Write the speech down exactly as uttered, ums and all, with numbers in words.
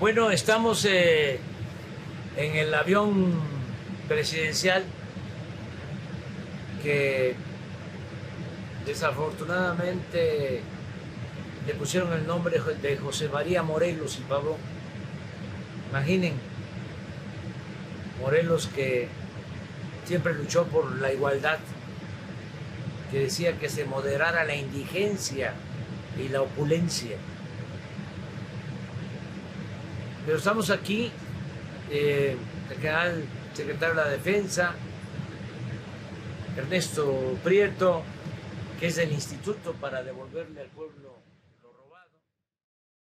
Bueno, estamos eh, en el avión presidencial que desafortunadamente le pusieron el nombre de José María Morelos y Pavón. Imaginen, Morelos, que siempre luchó por la igualdad, que decía que se moderara la indigencia y la opulencia. Pero estamos aquí, eh, el general secretario de la Defensa, Ernesto Prieto, que es del Instituto para devolverle al pueblo...